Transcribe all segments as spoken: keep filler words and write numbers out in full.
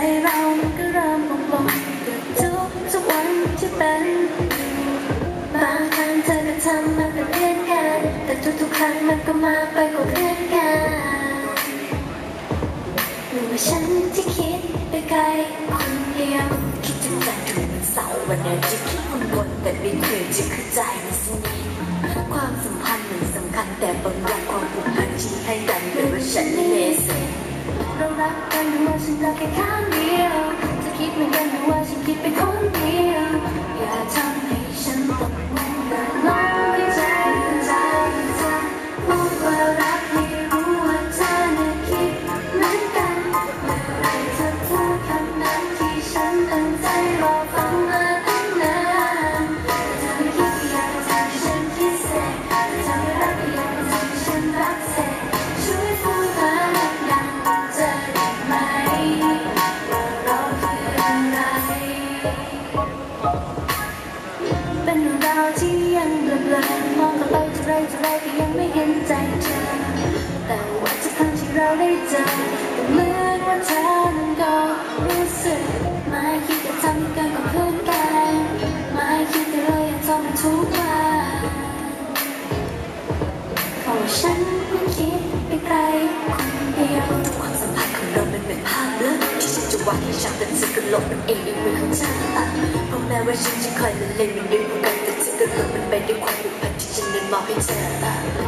เรามันก็เริ่มปลงๆแต่ทุกทุกวันที่เป็นบางครั้งเธอก็ทำมันเป็นเพื่อนกันแต่ทุกๆครั้งมันก็มาไปกว่าเพื่อนกันหรือว่าฉันที่คิดไปไกลคนเดียวคิดถึงแต่ถึงวันเสาร์วันนั้นจะคิดวนๆแต่ไม่เคยจะเข้าใจในสิ่งนี้ความสัมพันธ์มันสำคัญแต่บางอย่างความผูกพันที่ให้กันหรือว่าฉันไม่เลสเรารักกันหรือว่าฉันรักแค่ข้างเดียวจะคิดเหมือนกันหรือว่าฉันคิดเป็นคนเดียวอย่าทำให้ฉันตกหลุมรักน้อยใจใจใจพูดว่ารักไม่รู้ว่าเธอเนี่ยคิดเหมือนกันเมื่อไรเธอพูดคำนั้นที่ฉันตั้งใจรอฟังมาตั้งนานเธอไม่คิดอยากทำฉันพิเศษเธอไม่รักอยากทำฉันรักเสกช่วยพูดมาเป็นเราที่ยังเบลอๆมองกันไปเท่าไรเท่าไรก็ยังไม่เห็นใจเธอแต่ว่าทุกครั้งที่เราได้เจอก็เหมือนว่าเธอนั้นก็รู้สึกไม่คิดจะทำให้เกินกว่าเพื่อนกันไม่คิดจะเลยยังทำมันทุกวันของฉันไม่คิดไปไกลคนเดียวความสัมพันธ์ของเราเป็นเหมือนภาพเลิศที่ฉันจะวาดให้ฉันเป็นสกุลลบเป็นเองในมือของฉันเพราะแม้ว่าฉันจะคอยละเลงมันด้วยกันแต่สกุลลบมันไปด้วยความผูกพันที่ฉันนั้นมอบให้เธอ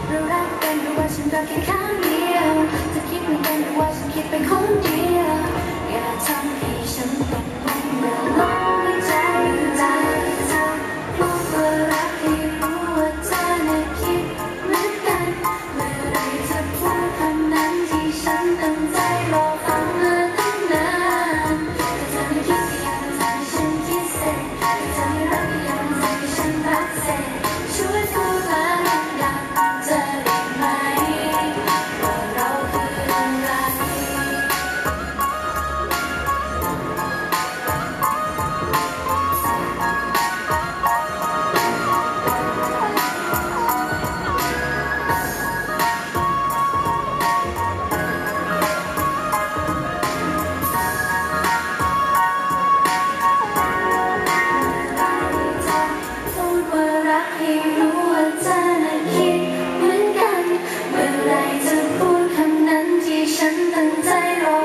เรารักกันหรือว่าฉันรักแค่ข้างเดียวจะคิดเหมือนกันหรือว่าฉันคิดเป็นคนเดียวอย่าทำให้ฉันตกหลุมรักน้อยใจใจใจพูดว่ารักให้รู้ว่าเธอเนี่ยคิดเหมือนกันเมื่อไรเธอพูดคำนั้นที่ฉันตั้งใจรอฟังมาตั้งนานแต่เธอไม่คิดอยากทำให้ฉันคิดเสร็จเธอไม่รักอยากทำให้ฉันรักเสร็จช่วยพูดมาดังดังเธอได้ไหมว่าเราคืออะไรฉันตั้งใจรอ